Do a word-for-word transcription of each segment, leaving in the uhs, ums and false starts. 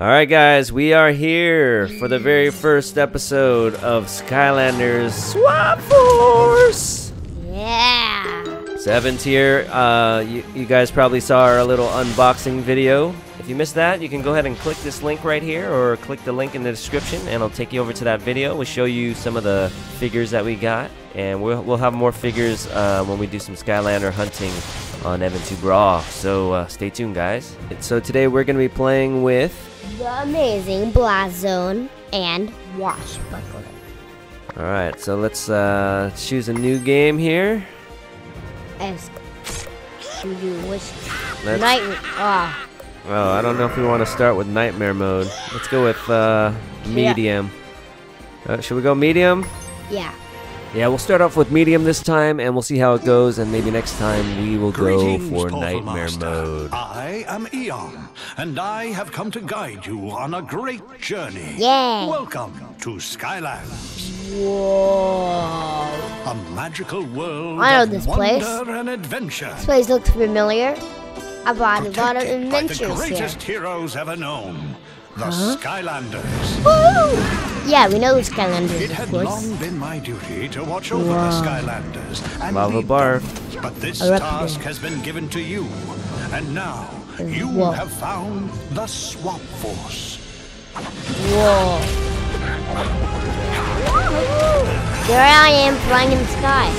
Alright guys, we are here for the very first episode of Skylanders SWAP FORCE! Yeah! Seventh tier, uh, you, you guys probably saw our little unboxing video. If you missed that, you can go ahead and click this link right here, or click the link in the description and it'll take you over to that video. We'll show you some of the figures that we got, and we'll, we'll have more figures uh, when we do some Skylander hunting on Evan two Brawl. So uh, stay tuned guys. So today we're going to be playing with the amazing Blast Zone and Wash Buckler. Alright, so let's uh, choose a new game here. As you wish. Nightmare. Oh. Well, I don't know if we want to start with Nightmare Mode. Let's go with uh, Medium. Yeah. Uh, should we go Medium? Yeah. Yeah, we'll start off with Medium this time, and we'll see how it goes, and maybe next time we will Greetings, go for Nightmare Master. Mode. I am Eon, and I have come to guide you on a great journey. Yeah. Welcome to Skylands. Whoa. A magical world I know this of wonder place. and adventure. This place looks familiar. I bought a lot of adventures here. The greatest here. heroes ever known. The huh? Skylanders. Woo! Yeah, we know the Skylanders. It had of course. long been my duty to watch over wow. the Skylanders and Lava Bar. But this task has been given to you, and now you Whoa. have found the Swap Force. Whoa! There I am flying in the sky.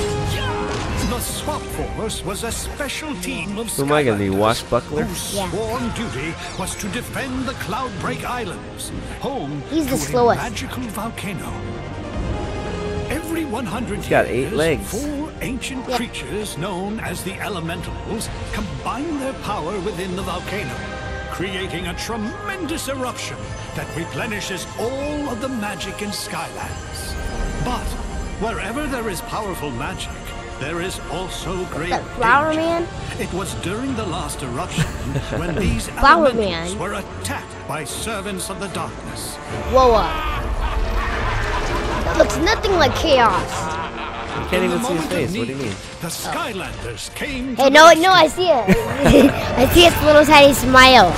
The Swap Force was a special team of Who am I going to be, Wash Buckler? Whose yeah. sworn duty was to defend the Cloudbreak Islands, home He's the to slowest. a magical volcano. Every one hundred He's got eight years, legs. four ancient yep. creatures known as the Elementals combine their power within the volcano, creating a tremendous eruption that replenishes all of the magic in Skylands. But wherever there is powerful magic, there is also great danger. Flower Man? It was during the last eruption when these Flower Man were attacked by servants of the darkness. Whoa! Uh, that looks nothing like chaos. You can't even see his face. What do you mean? The Skylanders came. Hey, no, no, I see it. I see its little tiny smile.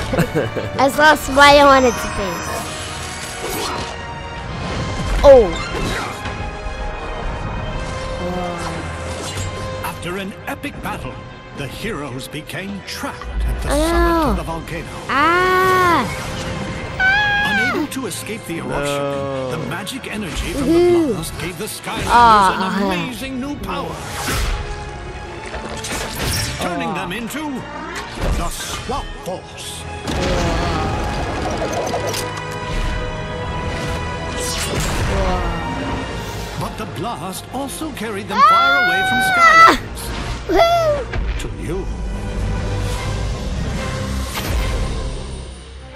I saw a smile on its face. Oh. After an epic battle, the heroes became trapped at the oh. summit of the volcano. Ah. Ah. Unable to escape the eruption, no. the magic energy from Ooh. the blast gave the Skylanders oh. an amazing new power, oh. turning them into the Swap Force. Oh. But the blast also carried them ah! far away from Skylands. To you.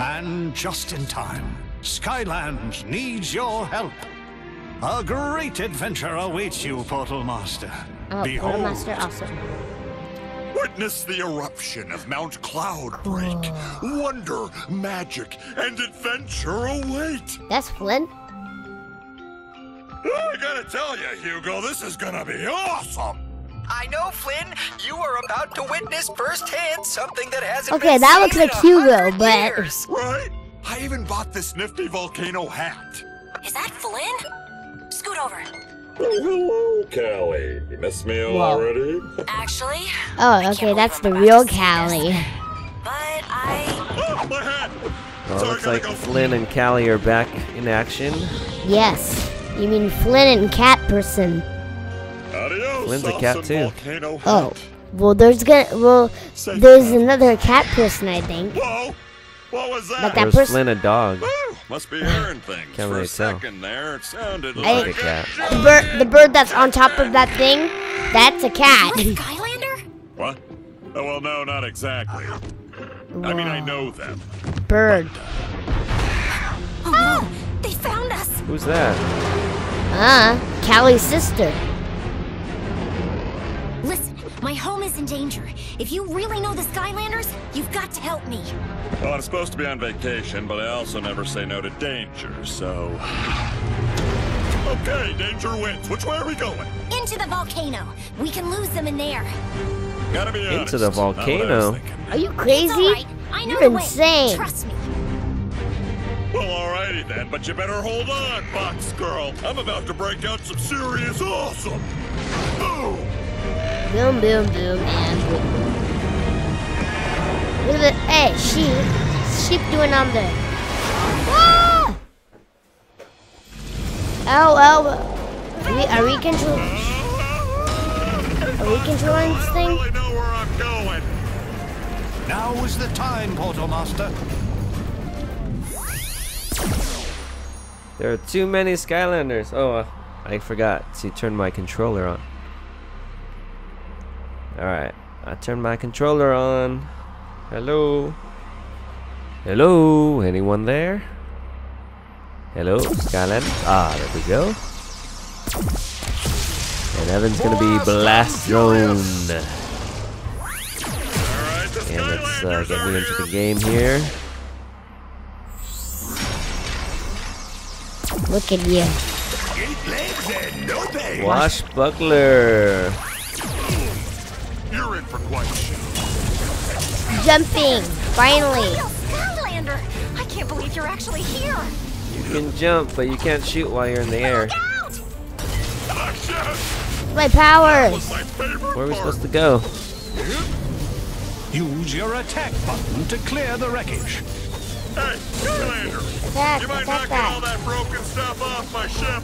And just in time, Skylands needs your help. A great adventure awaits you, Portal Master. Oh, Behold, Portal Master, awesome. Witness the eruption of Mount Cloudbreak. Oh. Wonder, magic, and adventure await. That's Flynn. I gotta tell you, Hugo, this is gonna be awesome! I know, Flynn, you are about to witness firsthand something that hasn't okay, been that looks like Hugo, but... Years. Right? I even bought this nifty volcano hat. Is that Flynn? Scoot over. Hello, Callie. You miss me Whoa. already? Actually... Oh, okay, that's the real Callie. But I... Oh, my hat! Well, it looks like go. Flynn and Callie are back in action. Yes. You mean Flynn and cat person? Adios, Flynn's a cat too. Oh, well, there's gonna well, Say there's that. another cat person, I think. Whoa, what was that? But that person, Flynn, a dog. Must be hearing things. Can't For really a tell. Second there, it sounded I like a cat. The bird, the bird that's on top of that thing, that's a cat. Skylander? What? Oh, well, no, not exactly. Whoa. I mean, I know them. Bird. But, uh... Oh no! They found us. Who's that? Uh, Callie's sister. Listen, my home is in danger. If you really know the Skylanders, you've got to help me. Well, I'm supposed to be on vacation, but I also never say no to danger, so... Okay, danger wins. Which way are we going? Into the volcano. We can lose them in there. Gotta be honest. Into the volcano? Are you crazy? It's all right. I know You're the way. insane. Trust me. Alrighty then, but you better hold on, Fox Girl. I'm about to break out some serious awesome. Boom! Boom, boom, boom, and boom, boom. Look at the, hey, sheep. Sheep doing on there. Ah! Ow, ow, ow. Are we, are we controlling? Are we controlling this thing? I don't really know where I'm going. Now is the time, Portal Master. There are too many Skylanders. Oh, uh, I forgot to turn my controller on. Alright, I turned my controller on. Hello? Hello? Anyone there? Hello, Skylanders? Ah, there we go. And Evan's gonna be Blast Zone. And let's uh, get me into the game here. Look at you. Wash Buckler. You're in for quite a show. Jumping, finally. Soundlander, I can't believe you're actually here. You can jump, but you can't shoot while you're in the air. My powers! My Where are we supposed to go? Use your attack button to clear the wreckage. Hey, Skylander! Attack, you might attack knock that. all that broken stuff off my ship.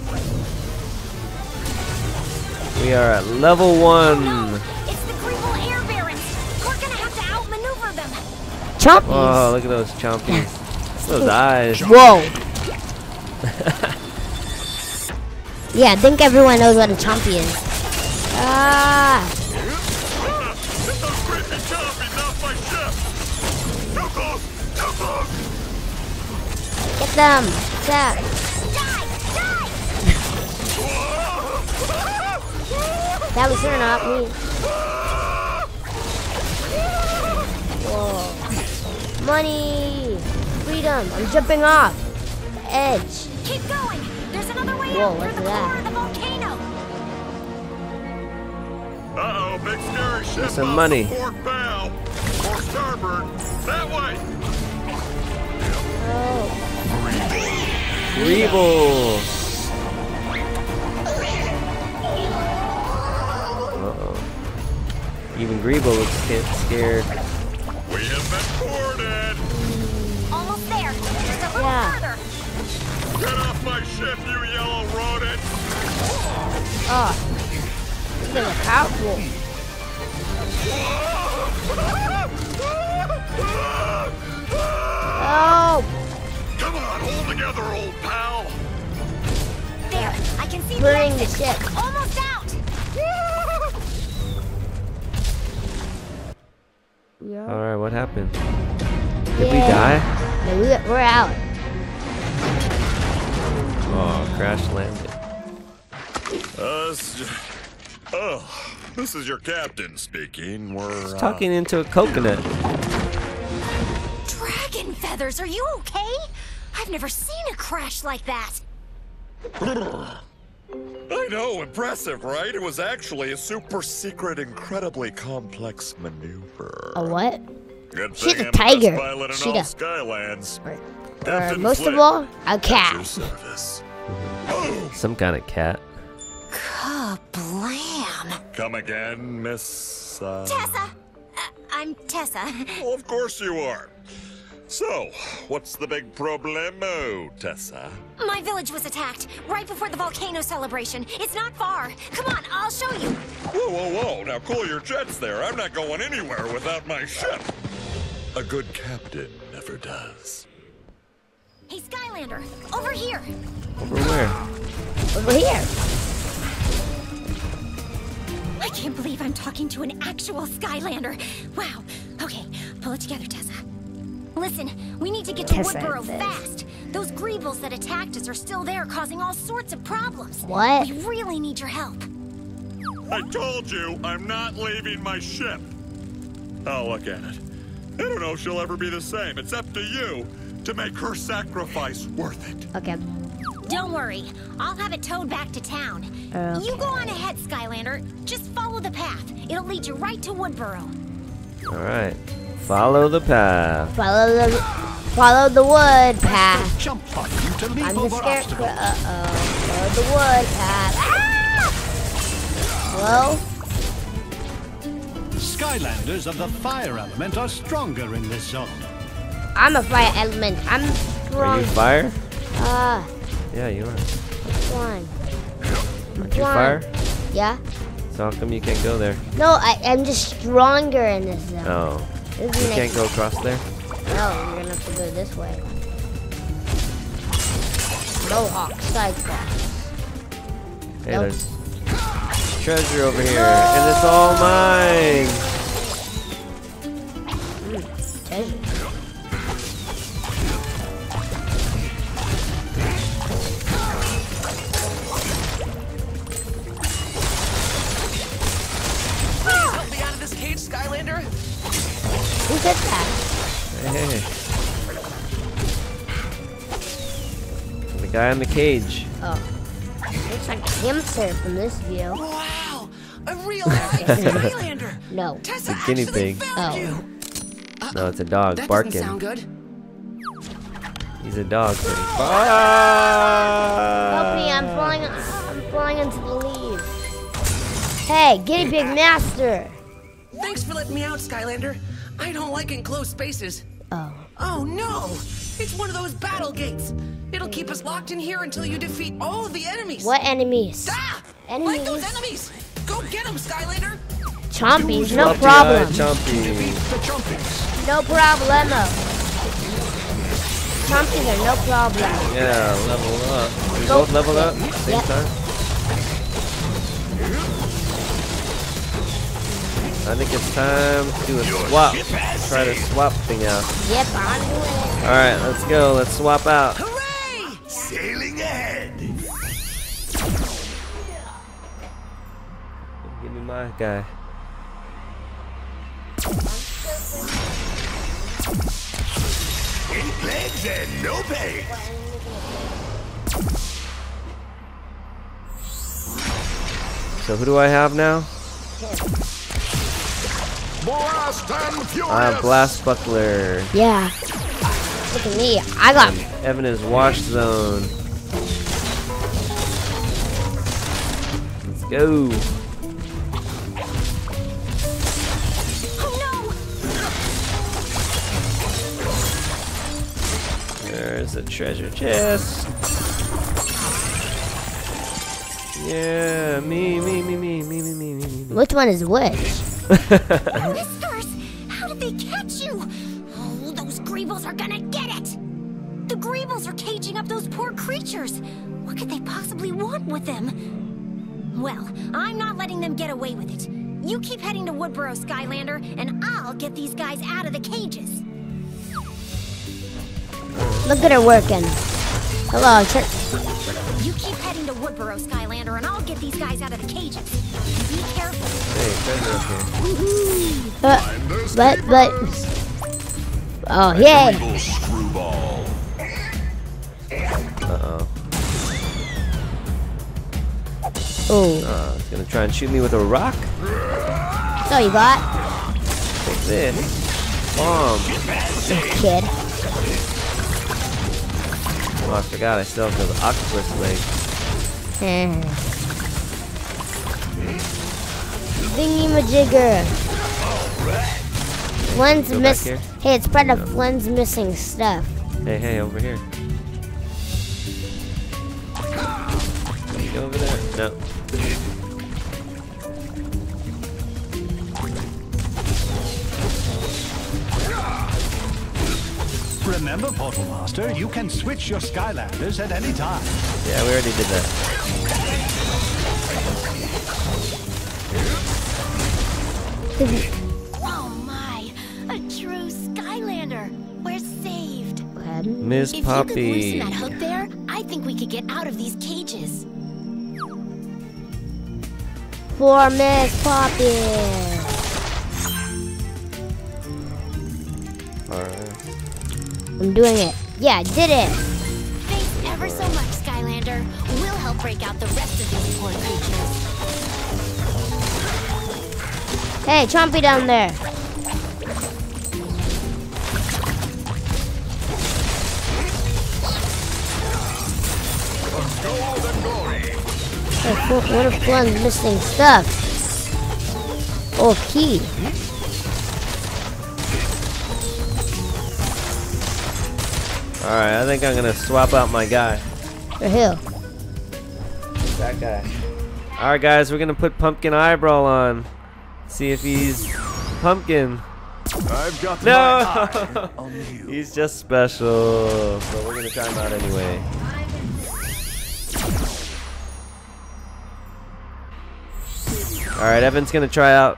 We are at level one. No, it's the Greeble air barons. We're gonna have to outmaneuver them. Chompies! Oh, look at those chompies. Those eyes. Whoa! Yeah, I think everyone knows what a chompy is. Ah! Get them! Attack! That was her, not me. Whoa. Money! Freedom! I'm jumping off! Edge! Keep going! Whoa, what's that? Uh-oh, big scary ship. There's some money. Oh. Greebles. Uh-oh. Even Greeble looks scared. We have been boarded. Almost there. Just a little yeah. further. Get off my ship, you yellow rodent! Ah, oh, it's a catwalk. Oh! Come on, hold together, old pal. There, I can see burning the ship. Almost out. Yeah. All right, what happened? Did yeah. we die? No, we, we're out. Oh, crash landed. Uh, this is, oh, this is your captain speaking. We're He's talking uh, into a coconut. Dragon feathers, are you okay? I've never seen a crash like that. I know, impressive, right? It was actually a super secret, incredibly complex maneuver. A what? Good She's thing a tiger. She's a Skylands. Or, or most Flynn. of all, a cat. Some kind of cat. Kablam! Come again, Miss uh... Tessa. Uh, I'm Tessa. Well, of course you are. So, what's the big problemo, Tessa? My village was attacked right before the volcano celebration. It's not far. Come on, I'll show you. Whoa, whoa, whoa! Now cool your jets there. I'm not going anywhere without my ship. A good captain never does. Hey, Skylander, over here. Over where? Over here. I can't believe I'm talking to an actual Skylander. Wow. Okay, pull it together, Tessa. Listen, we need to get to Woodburrow fast. Those Greebles that attacked us are still there, causing all sorts of problems. What? We really need your help. I told you, I'm not leaving my ship. I'll look at it. I don't know if she'll ever be the same. It's up to you to make her sacrifice worth it. Okay. Don't worry. I'll have it towed back to town. Okay. You go on ahead, Skylander. Just follow the path. It'll lead you right to Woodburrow. All right. Follow the path. Follow the follow the wood path. Jump button to leap I'm over obstacles. Uh-oh. The wood path. Ah! Well. Skylanders of the fire element are stronger in this zone. I'm a fire element. I'm strong. Are you fire? Uh. Yeah, you are. One. Aren't you fire? Yeah. So how come you can't go there? No, I, I'm just stronger in this zone. Oh. This you can't go across there? No, you're going to have to go this way. Mohawk, side cross. Hey, nope. There's treasure over here, oh! And it's all mine! Mm, treasure. Please help me out of this cage, Skylander! Who did that? Hey. Guy in the cage. Oh. Looks like a hamster from this view. Wow! A real Skylander! No. It's a guinea pig. Oh. You. No, it's a dog that barking. Sound good. He's a dog. So he's ah! Help me, I'm falling, I'm falling into the leaves. Hey, guinea pig master! Thanks for letting me out, Skylander. I don't like enclosed spaces. Oh. Oh no! It's one of those battle gates. It'll keep us locked in here until you defeat all of the enemies. What enemies? Ah! Enemies. Like those enemies! Go get them, Skylander! Chompies, no problem. Chompies. No problemo. Chompies are no problem. Yeah, level up. We Go. both level up at the same yep. time. I think it's time to do a swap. Try to swap thing out. Yep, I'm doing it. Alright, let's go. Let's swap out. Sailing ahead. Give me my guy. Eight legs and no pay. So who do I have now? I have Blast Buckler. Yeah. Look at me, I got and Evan is Wash Zone. Let's go. Oh, no. There's a treasure chest. Yeah, me, me, me, me, me, me, me, me. Which one is which? Whiskers, how did they catch you? Oh, those Greebles are gonna get it! The Greebles are caging up those poor creatures. What could they possibly want with them? Well, I'm not letting them get away with it. You keep heading to Woodburrow, Skylander, and I'll get these guys out of the cages. Look at her working. Hello, sir. You keep heading to Woodburrow, Skylander, and I'll get these guys out of the cages. Be careful. Hey, okay. uh, but, but... Oh, yay! Uh-oh. Oh. Uh, he's gonna try and shoot me with a rock? No, you got. What's this? Bomb. Kid. Oh, I forgot I still have those octopus legs. Mm. Thingy-majigger. One's missing. Hey, it's part of Flynn's missing stuff. Hey, hey, over here. Can you go over there? No. Remember, Portal Master, you can switch your Skylanders at any time. Yeah, we already did that. Oh my, a true Skylander. We're saved. Miss Poppy. If you could loosen that hook there, I think we could get out of these cages. For Miss Poppy. I'm doing it. Yeah, I did it. Thanks ever so much, Skylander. We'll help break out the rest of these poor creatures. Hey, Chompy down there. Like, what if Flynn's missing stuff? Or key? Alright, I think I'm gonna swap out my guy. For who? That guy. Alright guys, we're gonna put Pumpkin Eye-Brawl on. See if he's pumpkin. I've got no! On you. He's just special. But we're gonna try him out anyway. Alright, Evan's gonna try out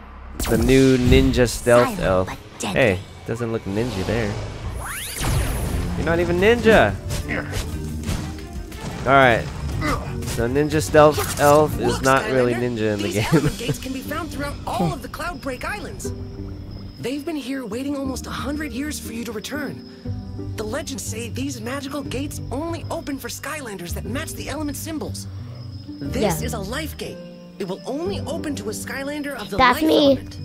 the new Ninja Stealth Elf. Hey, doesn't look ninja there. You're not even ninja! Alright. So Ninja Stealth Elf is not really ninja in the game. These alligators can be found throughout all of the Cloudbreak Islands. They've been here waiting almost a hundred years for you to return. The legends say these magical gates only open for Skylanders that match the element symbols. This yeah. is a life gate. It will only open to a Skylander of the That's life me. Element.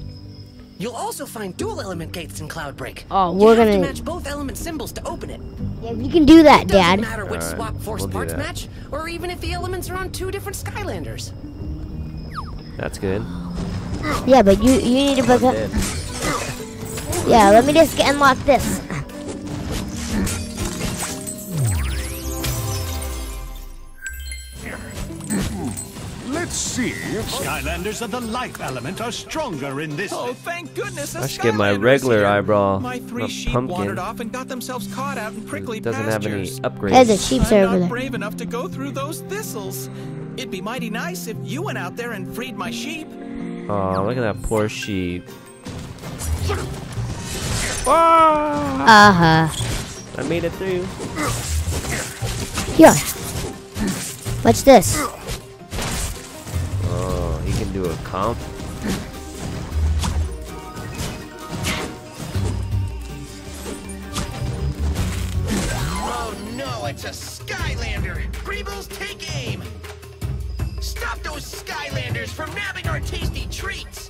You'll also find dual element gates in Cloudbreak. Oh, we're you gonna have to match both element symbols to open it. Yeah, you can do that, it doesn't Dad. Matter which right, swap force we'll parts match, or even if the elements are on two different Skylanders. That's good. Yeah, but you you need to pick up. Yeah, let me just get unlock this. Let's see if Skylanders of the life element are stronger in this. Oh, thank goodness! I should get my regular eyebrow. My three sheep wandered off and got themselves caught out in prickly pastures. Doesn't have any upgrades. There's a sheep over there. I'm not brave enough to go through those thistles. It'd be mighty nice if you went out there and freed my sheep. Oh, look at that poor sheep. Ah. Uh huh. I made it through. Yeah. What's this? Oh, he can do a comp. Oh no, it's a Skylander! Greebles, take aim! Stop those Skylanders from nabbing our tasty treats!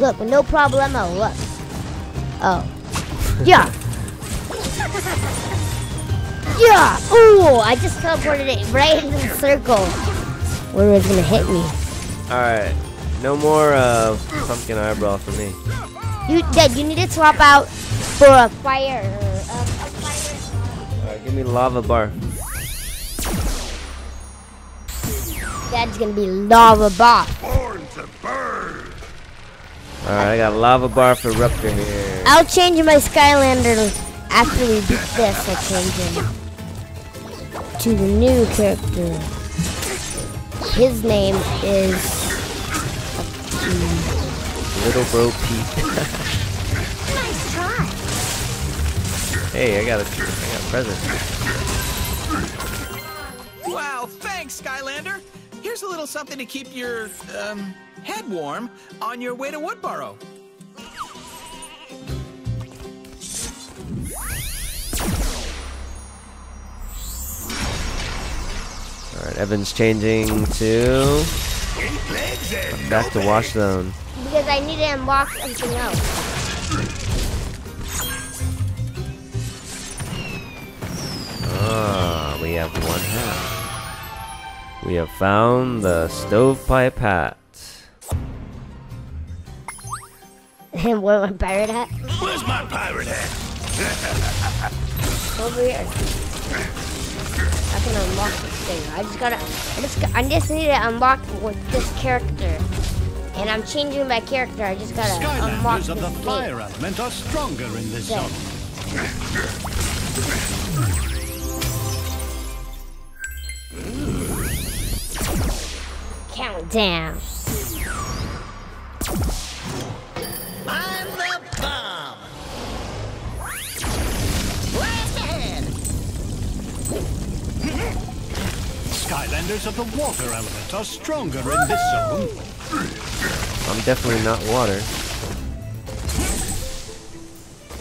Look, no problemo, look. Oh. Yeah! Yeah! Ooh, I just teleported it right into the circle where it was gonna hit me. Alright, no more uh, Pumpkin Eyebrow for me. You, Dad, you need to swap out for a fire. Um, a fire. Alright, give me Lava Bar. Dad's gonna be Lava Bar. Born to burn! Alright, I got Lava Bar for Ruptor here. I'll change my Skylander after we beat this. I'll change him to the new character. His name is... Little Bro Pete. Nice try. Hey, I got a, I got a present. Wow, thanks, Skylander. Here's a little something to keep your... Um, head warm on your way to Woodburrow. All right, Evan's changing to back to Wash Zone because I need to unlock something else. Ah, we have one hat. We have found the stovepipe hat. And where my pirate hat? Where's my pirate hat? Over here. I can unlock this thing. I just gotta. I just. Got, I just need to unlock with this character. And I'm changing my character. I just gotta Skylanders unlock this. Skylanders of the fire gate. Element are stronger in this so. Zone. Countdown. I'm the bomb! Blast ahead! Skylanders of the water element are stronger in this zone. I'm definitely not water.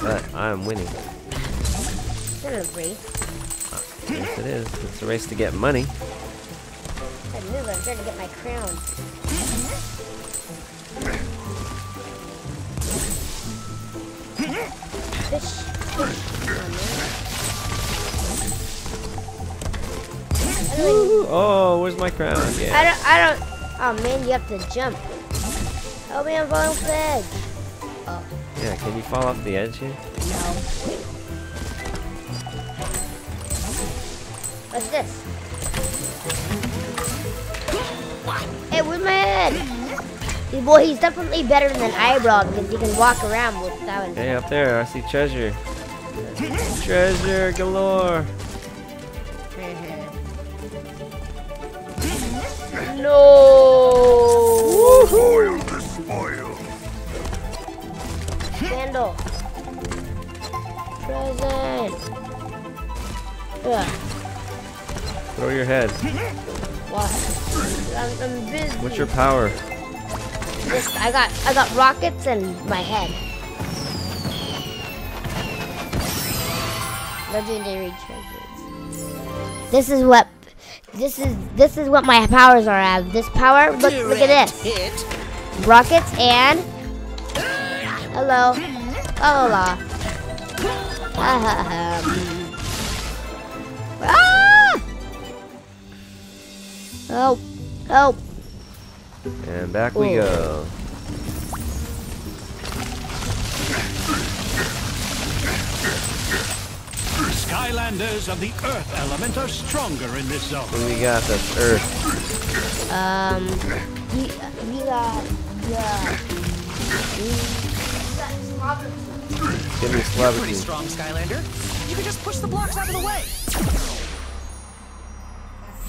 But I'm winning. It's not a race. Yes, it is. It's a race to get money. I knew I was trying to get my crown. Fish. Fish. Woo. Oh, where's my crown? Yeah. I don't. I don't. Oh man, you have to jump. Help me! I'm falling off the edge. Oh. Yeah, can you fall off the edge here? No. What's this? Hey, where's my head? Boy, he's definitely better than Eyebrow because he can walk around with that one. Hey, up there, I see treasure. Treasure galore. No. Spoil the spoil. Candle. Present. Ugh. Throw your head. Why? I'm, I'm busy. What's your power? Just, I got I got rockets and my head. Legendary treasures. This is what. This is this is what my powers are. I have this power. Look Direct look at this. Hit. Rockets and hello. Hola. Ah! Help! Help! And back Ooh. we go. Skylanders of the Earth element are stronger in this zone. What do we got that's Earth? Um, we, we got, yeah. We got Slobber Tooth. Give me Slobber Tooth. You're pretty strong, Skylander. You can just push the blocks out of the way.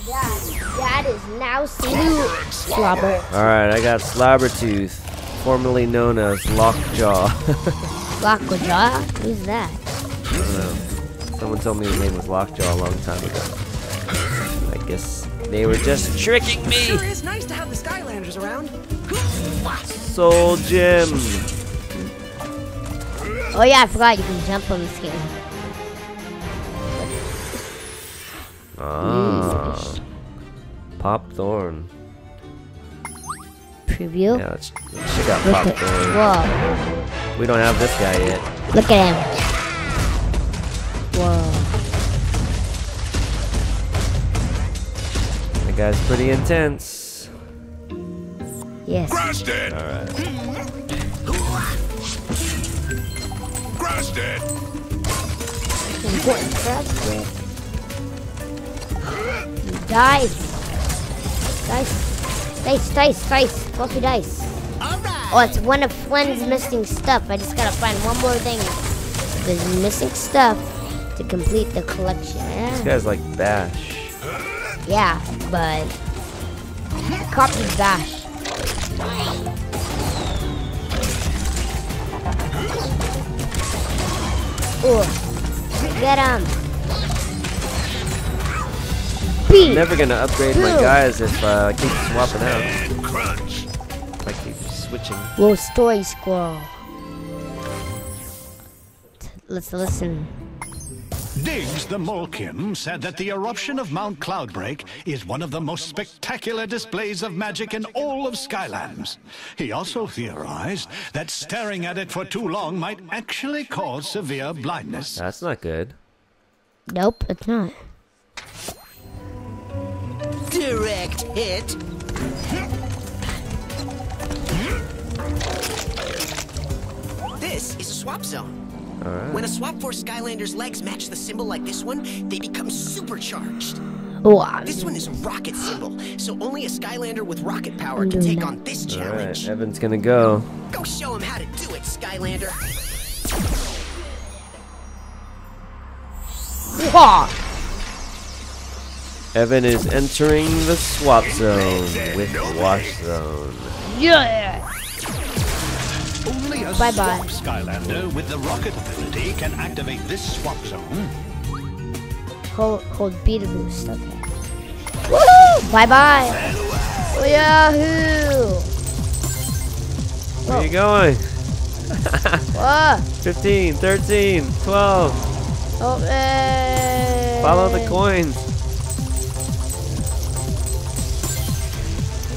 That, that is now Zulu. Slobber. Alright, I got Slobber Tooth, formerly known as Lockjaw. Lockjaw? Who's that? I don't know. Someone told me his name was Lockjaw a long time ago. I guess they were just tricking me. Sure is nice to have the Skylanders around. Soul Gem. Oh yeah, I forgot you can jump on this game. Ah, Pop Thorn. Preview. Yeah, let's check out Pop Thorn. Whoa. We don't have this guy yet. Look at him. Whoa. That guy's pretty intense. Yes. Crushed it. All right. Crushed it. Crushed it. Dice. Dice. Dice. Dice. Dice. Fluffy dice. All right. Oh, it's one of Flynn's missing stuff. I just gotta find one more thing. There's missing stuff. To complete the collection. Yeah. This guy's like Bash. Yeah, but copy Bash. Oh, get him! I'm never gonna upgrade Two. my guys if uh, I keep swapping out. If I keep switching. Little story squirrel. Let's listen. Diggs the Molkim said that the eruption of Mount Cloudbreak is one of the most spectacular displays of magic in all of Skylands. He also theorized that staring at it for too long might actually cause severe blindness. That's not good. Nope, it's not. Direct hit. This is a swap zone. Right. When a swap force Skylander's legs match the symbol like this one, they become supercharged. Wow. This one is a rocket symbol, so only a Skylander with rocket power can take on this challenge. All right, Evan's gonna go. Go show him how to do it, Skylander. Evan is entering the swap zone with Wash Zone. Yeah. Only a bye bye. Swap Skylander with the rocket ability can activate this swap zone. Hold, hold B to boost. Okay. Woohoo! Bye bye. Oh, yahoo! Where are you going? fifteen, thirteen, twelve. Oh, hey. Follow the coins.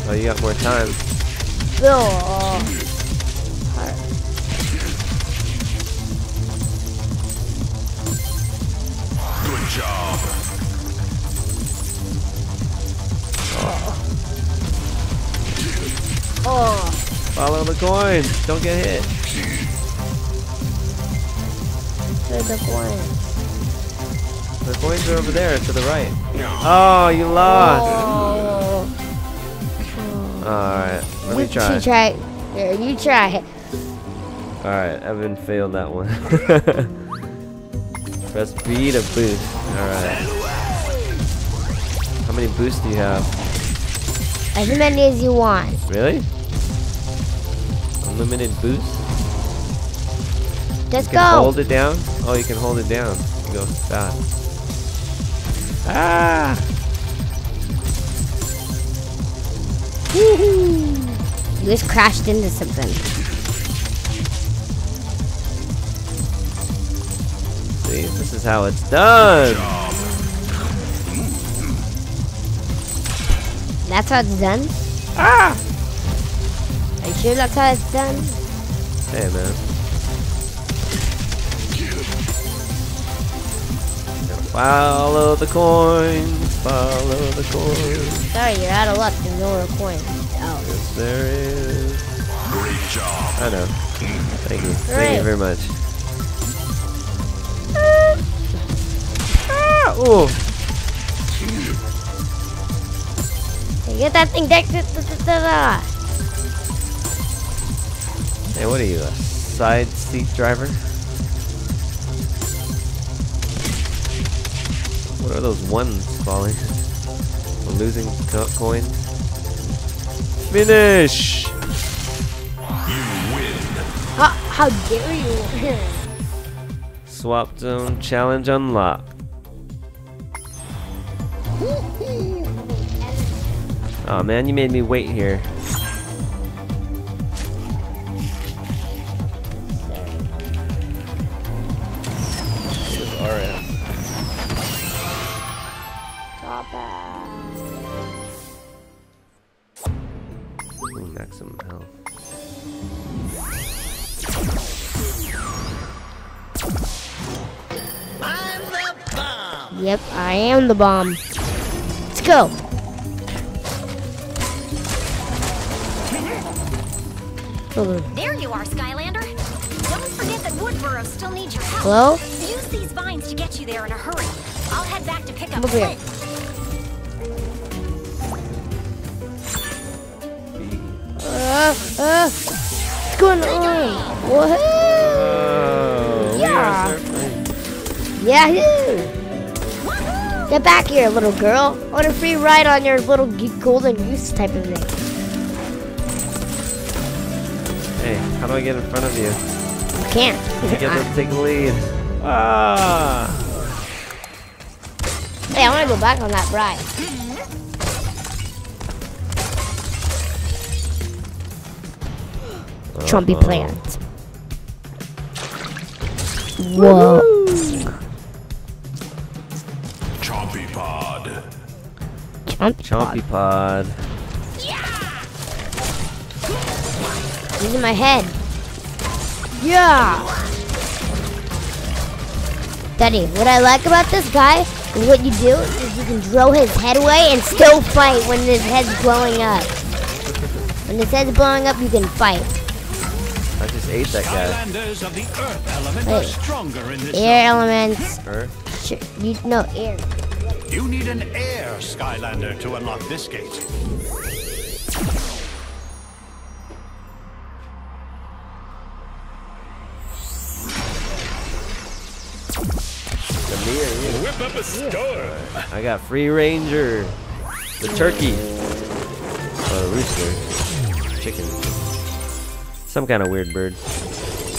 Oh, you got more time. Oh. Job. Oh. Follow the coin. Don't get hit. There's the coins. The coins are over there to the right. Oh, you lost. Oh. Alright, let me try. You try. Here, you try. Alright, Evan failed that one. Press B to boost. Alright. How many boosts do you have? As many as you want. Really? Unlimited boost? Just go. Hold it down? Oh, you can hold it down. Go fast. Ah! Woohoo! You just crashed into something. See, this is how it's done. That's how it's done? Ah! Are you sure that's how it's done? Hey, man. Follow the coins. Follow the coins. Sorry, you're out of luck. There's no more coins. Oh. Yes, there is. Great job. I know. Thank you. Great. Thank you very much. Ah! Ah! Ooh! Get that thing decked. Hey, what are you, a side seat driver? What are those ones falling? We're losing co coins. Finish! You win. How, how dare you? Swap Zone Challenge unlocked. Aw, oh, man, you made me wait here. Stop it. Ooh, maximum health. I'm the bomb! Yep, I am the bomb. Let's go! There you are, Skylander. Don't forget that Woodburrow still needs your help. Hello? Use these vines to get you there in a hurry. I'll head back to pick up Flynn. Uh, uh, what's going on? Woohoo! Uh, yeah! Yahoo! Woohoo! Get back here, little girl. I want a free ride on your little golden goose type of thing. How do I get in front of you? You can't. You get the big lead. Ah! Hey, I want to go back on that ride. Uh-oh. Trumpy plant. Whoa. Chompy pod. Chomp Chompy pod. Using my head. Yeah! Daddy, what I like about this guy is what you do is you can throw his head away and still fight when his head's blowing up. When his head's blowing up, you can fight. I just ate that guy. Wait. Air elements. Earth? Sure. You, no, air. You need an air, Skylander, to unlock this gate. Whip up a storm. I got Free Ranger, the turkey, or a rooster, chicken, some kind of weird bird.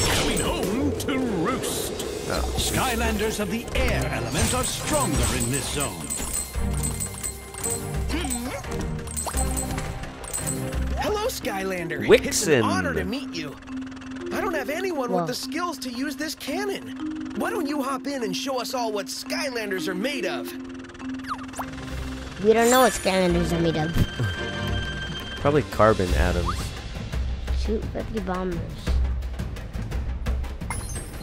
Coming home to roost. Oh. Skylanders of the air element are stronger in this zone. Hello, Skylander. Wixen. It's an honor to meet you. I don't have anyone Whoa. with the skills to use this cannon. Why don't you hop in and show us all what Skylanders are made of? We don't know what Skylanders are made of. Probably carbon atoms. Shoot fifty bombers.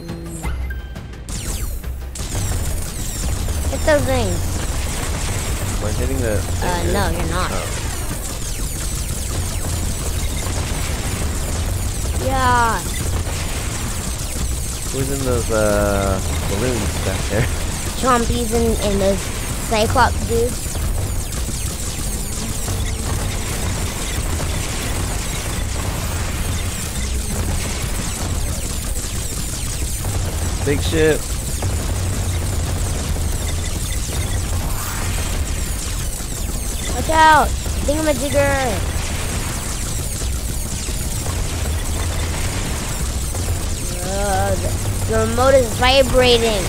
Mm. Hit those things. Am I hitting the... Uh, no, you're not. Oh. Yeah. Who's in those uh, balloons back there? Chompies and, and those Cyclops dudes. Big ship. Watch out! Thingamajigger! Uh, the, the remote is vibrating.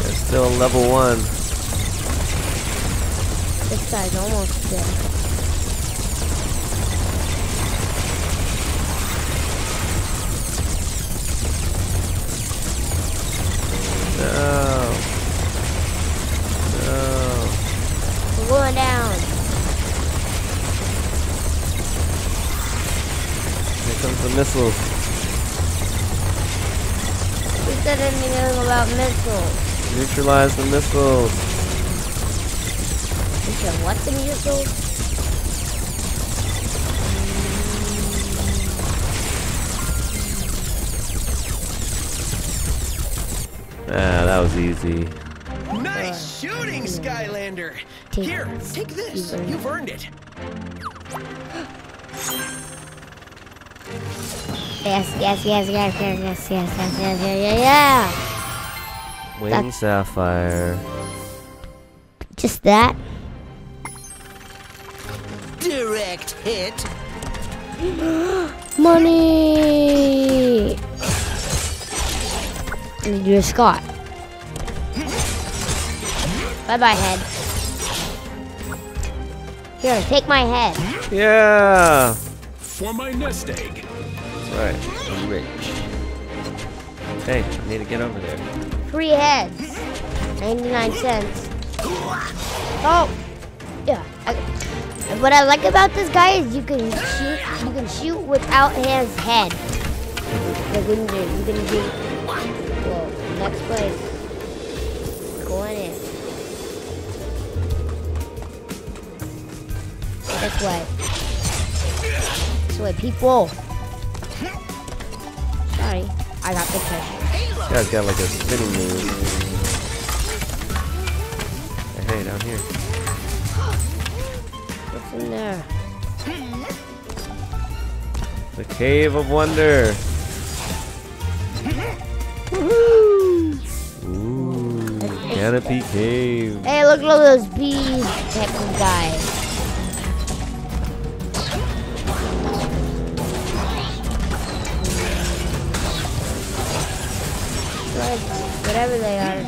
Destroy. They're still level one. This guy's almost dead. Missiles. Who said anything about missiles? Neutralize the missiles. You said what the missiles? Ah, that was easy. Nice shooting, Skylander! Here, take this. You've earned it. Yes, yes, yes, yes, yes, yes, yes, yes, yes, yes, yeah. Wing That's sapphire. Just that. Direct hit. Money. And do a Scott. Bye, bye, head. Here, take my head. Yeah. For my nest egg. Alright, I'm rich. Hey, I need to get over there. Three heads. ninety-nine cents. Oh! Yeah. I, what I like about this guy is you can shoot you can shoot without his head. Like when you you can do well, next place. Go on in. This way. This way, people. Sorry, I got the treasure. This guy's got like a spinning move. Hey, down here. What's in there? The Cave of Wonder. Woohoo! Ooh, Canopy Cave. Hey, look at all those bees, type of guys. Whatever they are.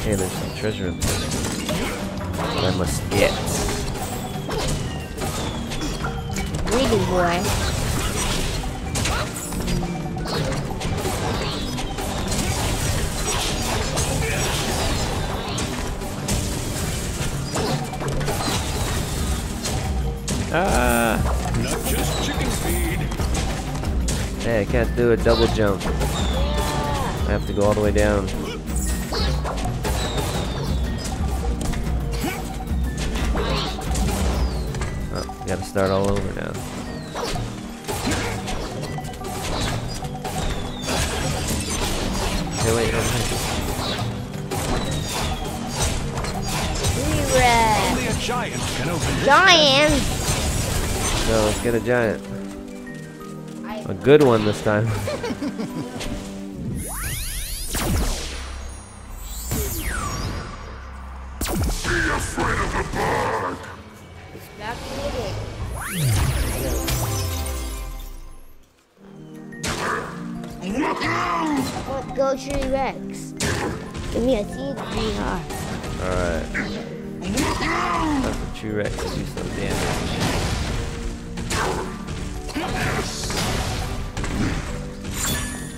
Hey, there's some treasure in there that I must get. Greedy boy. Ah! Not just chicken feed. Hey, I can't do a double jump. I have to go all the way down. Oh, gotta start all over now. Hey, wait, oh, right. Only a giant can open. Giant! So let's get a giant. A good one this time. Go Tree Rex. Give me a seed. Alright. That's a Tree Rex to do some damage.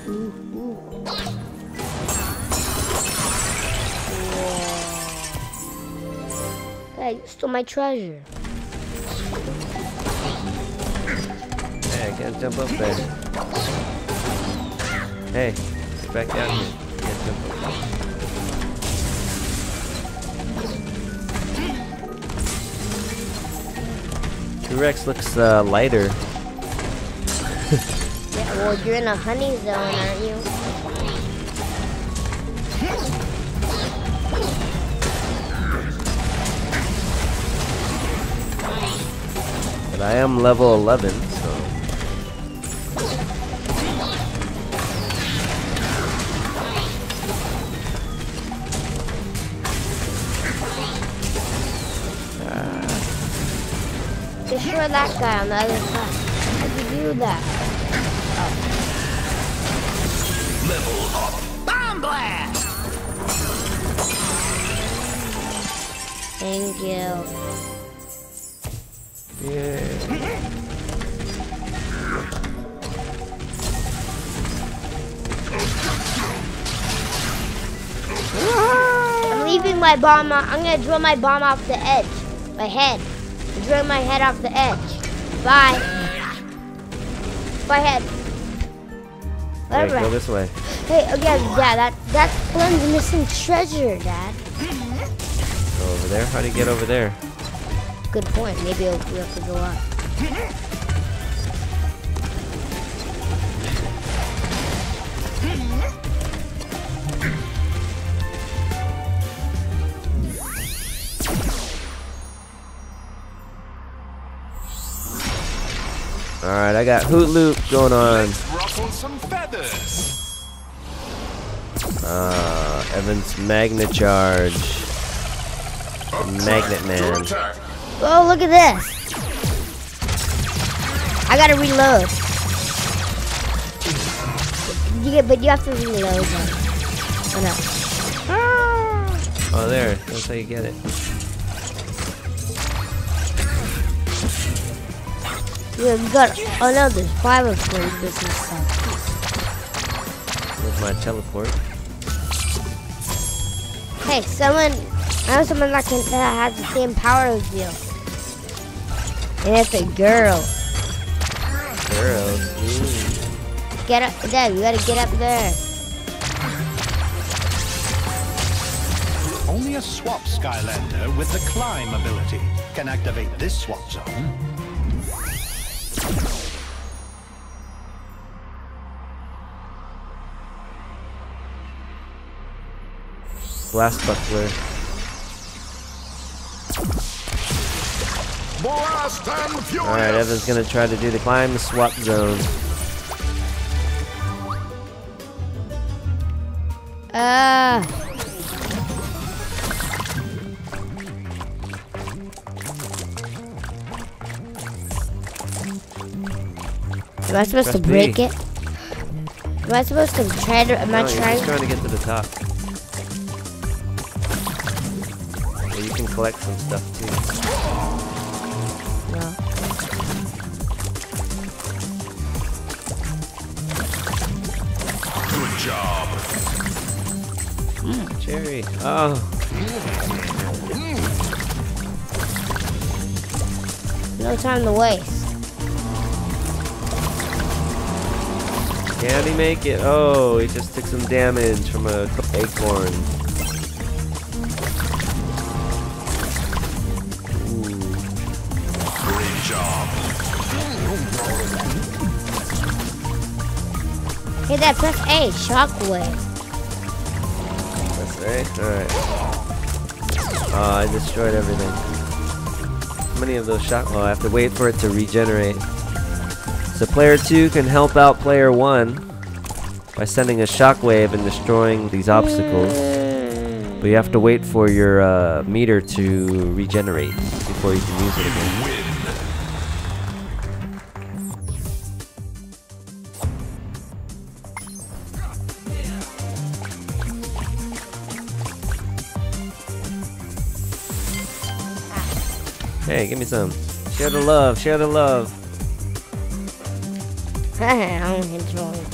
Ooh, ooh. Whoa. That bag stole my treasure. Hey, I can't jump up there. Hey, get back down here. I can't jump up there. Tree Rex looks uh, lighter. Yeah, well, you're in a honey zone, aren't you? But I am level eleven, so... Ah. Destroy that guy on the other side. How'd you do that? Oh. Level up! Bomb blast! Thank you. Yeah. I'm leaving my bomb out. I'm gonna throw my bomb off the edge. My head. I'm throwing my head off the edge. Bye. My head. All right, go this way. Hey, oh yeah, yeah, that that's Flynn's missing treasure, Dad. Go over there. How do you get over there? Good point. Maybe we'll have to go up. All right, I got Hoot Loop going on. Let's ruffle some feathers. Uh, Evan's Magna Charge, Magnet Man. Oh, look at this. I gotta reload. You get, but you have to reload. Oh, no. Ah. Oh, there. That's how you get it. Yeah, we got. Oh, no, there's five of them. This is stuff. There's my teleport. Hey, someone. I know someone that, can, that has the same power as you. And it's a girl. Girl, dude. Get up, Dad, you gotta get up there. Only a swap Skylander with the climb ability can activate this swap zone. Blast Buckler. Alright, Evan's gonna try to do the climb the swap zone. Uh. Am I supposed Press to break B. it? Am I supposed to try to, am no, I trying? I'm trying to get to the top. Well, you can collect some stuff too. Yeah. Good job. Mm. Cherry. Oh. Mm. No time to waste. Can he make it? Oh, he just took some damage from a acorn. Hey, that press A, shockwave. Press A? Alright. Oh, I destroyed everything. How many of those shock? Oh, I have to wait for it to regenerate. So player two can help out player one by sending a shockwave and destroying these obstacles. Mm. But you have to wait for your uh, meter to regenerate before you can use it again. Hey, give me some. Share the love, share the love. I'm controlling.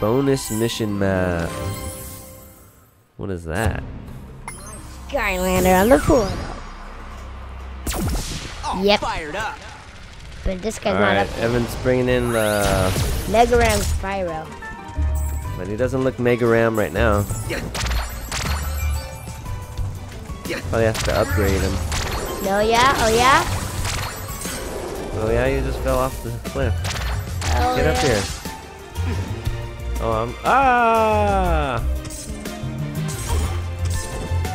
Bonus mission map. What is that? Skylander on the portal. Oh, yep. Fired up. But this guy's All right, not up. Evan's bringing in the Mega Ram Spyro. But he doesn't look Mega Ram right now. Probably has to upgrade him. No, yeah, oh yeah. Oh yeah, you just fell off the cliff. Oh, Get yeah. up here. Oh, I'm ah!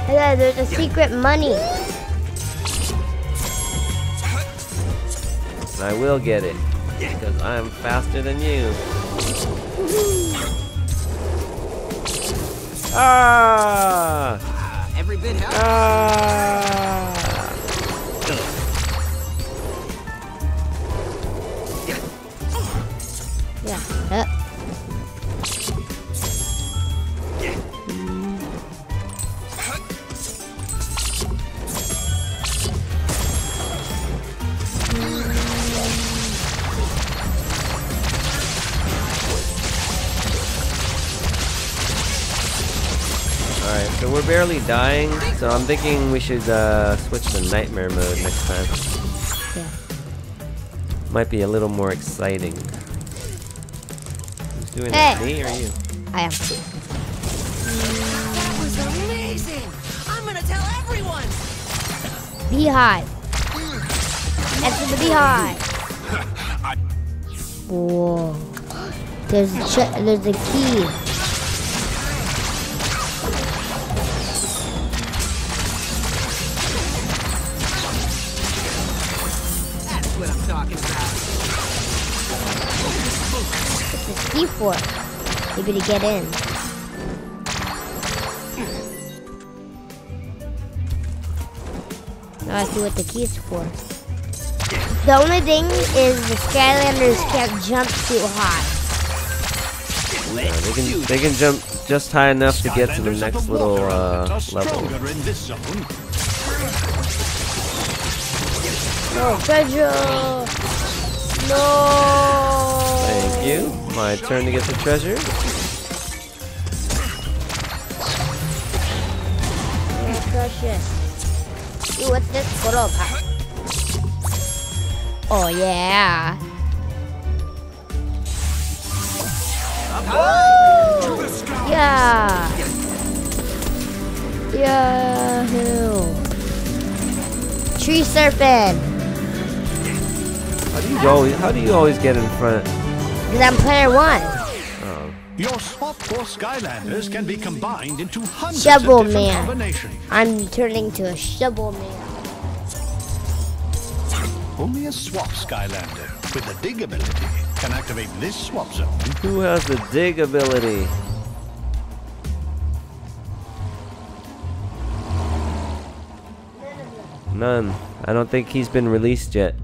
Hey, there's a secret money. And I will get it because I'm faster than you. Ah! Uh, every bit helps. Ah! Yeah. Uh. Alright, so we're barely dying, so I'm thinking we should uh, switch to Nightmare Mode next time. Yeah. Might be a little more exciting. Who's doing hey. that, me or you? I am. That was amazing! I'm gonna tell everyone! Beehive. Enter the beehive. Whoa. There's a, ch there's a key. For maybe to get in. Now I see what the key's for. The only thing is the Skylanders can't jump too high. Yeah, they can they can jump just high enough to get to the next little uh, level. No treasure. No. Thank you. My turn to get the treasure. Oh, precious. Ooh, what's this? Portal pack. Oh, yeah. Woo! Yeah. Yahoo. Tree serpent. How do you always, how do you always get in front? Because I'm player one. Oh. Your SWAP FORCE Skylanders can be combined into hundreds shovel of different man. combinations. I'm turning to a shovel man. Only a SWAP Skylander with the dig ability can activate this swap zone. Who has the dig ability? None. I don't think he's been released yet.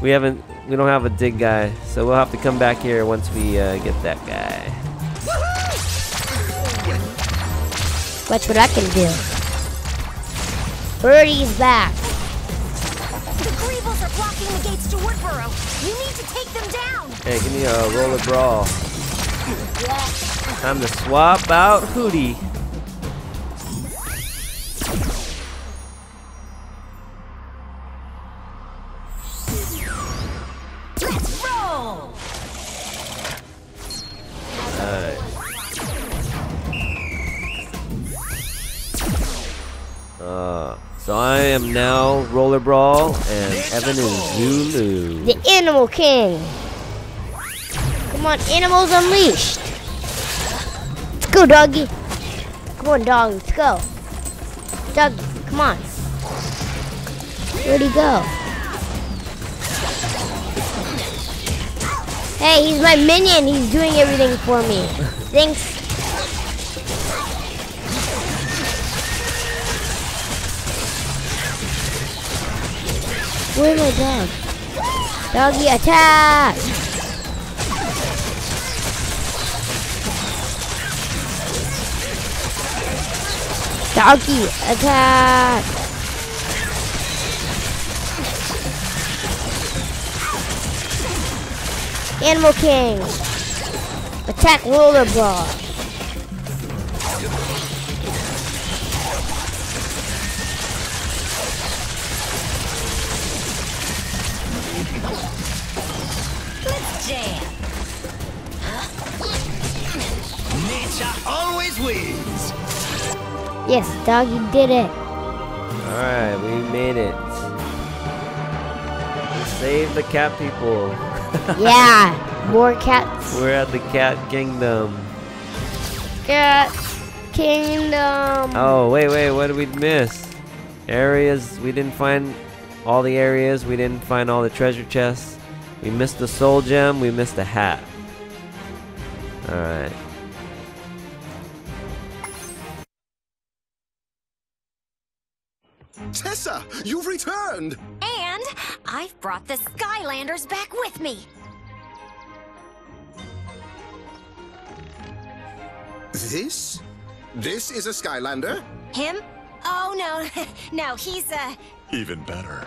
We haven't. We don't have a dig guy, so we'll have to come back here once we uh, get that guy. Watch what I can do. Birdie's back. The Greebles are blocking the gates to Woodburrow. You need to take them down. Hey, give me a roller brawl. Yeah. Time to swap out Hootie. Now Roller Brawl and Evan and Zulu. The Animal King. Come on, Animals Unleashed. Let's go, doggy. Come on, dog. Let's go. Doggy, come on. Where'd he go? Hey, he's my minion. He's doing everything for me. Thanks. Where's my dog? Doggy attack! Doggy attack! Animal King! Attack Roller Brawl! jam. Nature always wins. Yes, dog, you did it. Alright, we made it. We saved the cat people. Yeah, more cats. We're at the cat kingdom. Cat kingdom. Oh, wait, wait, what did we miss? Areas, we didn't find all the areas. We didn't find all the treasure chests. We missed the soul gem. We missed the hat. Alright. Tessa, you've returned! And I've brought the Skylanders back with me. This? This is a Skylander? Him? Oh, no. No, he's a... Even better.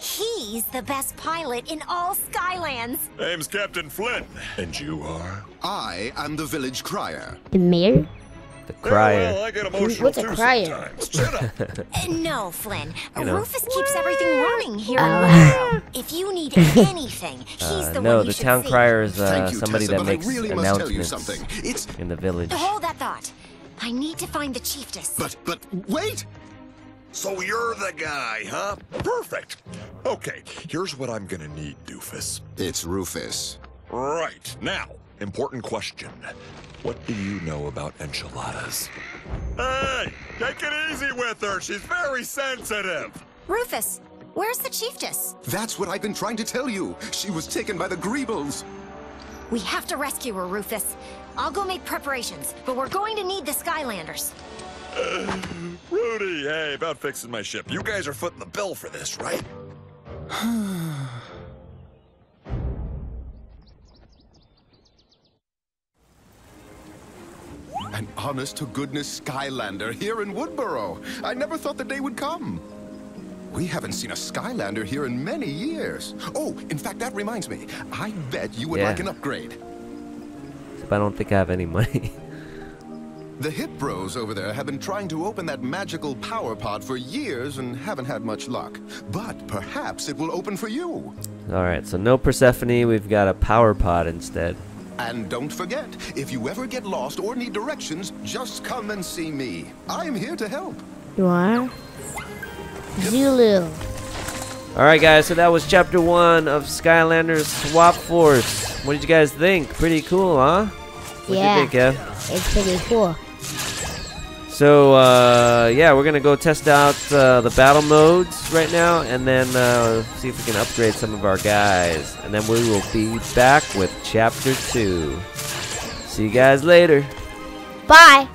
He's the best pilot in all Skylands. Name's Captain Flynn. And you are? I am the village crier. The mayor? The crier. Well, I get emotional. What's a crier? uh, no, Flynn. You know. Rufus keeps what? everything running here in uh. If you need anything, he's uh, the no, one you the should see. No, the town crier is uh, you, somebody Tessa, that makes really announcements it's... in the village. Hold that thought. I need to find the chiefess. But, but, wait! So you're the guy, huh? Perfect. Okay, here's what I'm gonna need, Doofus. It's Rufus. Right, now, important question. What do you know about enchiladas? Hey, take it easy with her. She's very sensitive. Rufus, where's the chiefess? That's what I've been trying to tell you. She was taken by the Greebles. We have to rescue her, Rufus. I'll go make preparations, but we're going to need the Skylanders. Uh, Rudy, hey, about fixing my ship. You guys are footing the bill for this, right? An honest-to-goodness Skylander here in Woodburrow. I never thought the day would come. We haven't seen a Skylander here in many years. Oh, in fact, that reminds me. I bet you would yeah. like an upgrade. If I don't think I have any money. The Hip Bros over there have been trying to open that magical power pod for years and haven't had much luck. But perhaps it will open for you. All right, so no Persephone. We've got a power pod instead. And don't forget, if you ever get lost or need directions, just come and see me. I am here to help. You are? Zulu. Alright guys, so that was chapter one of Skylanders SWAP FORCE. What did you guys think? Pretty cool, huh? What yeah, do you think, Ev? It's pretty cool. So, uh, yeah, we're going to go test out uh, the battle modes right now, and then uh, see if we can upgrade some of our guys. And then we will be back with Chapter two. See you guys later. Bye.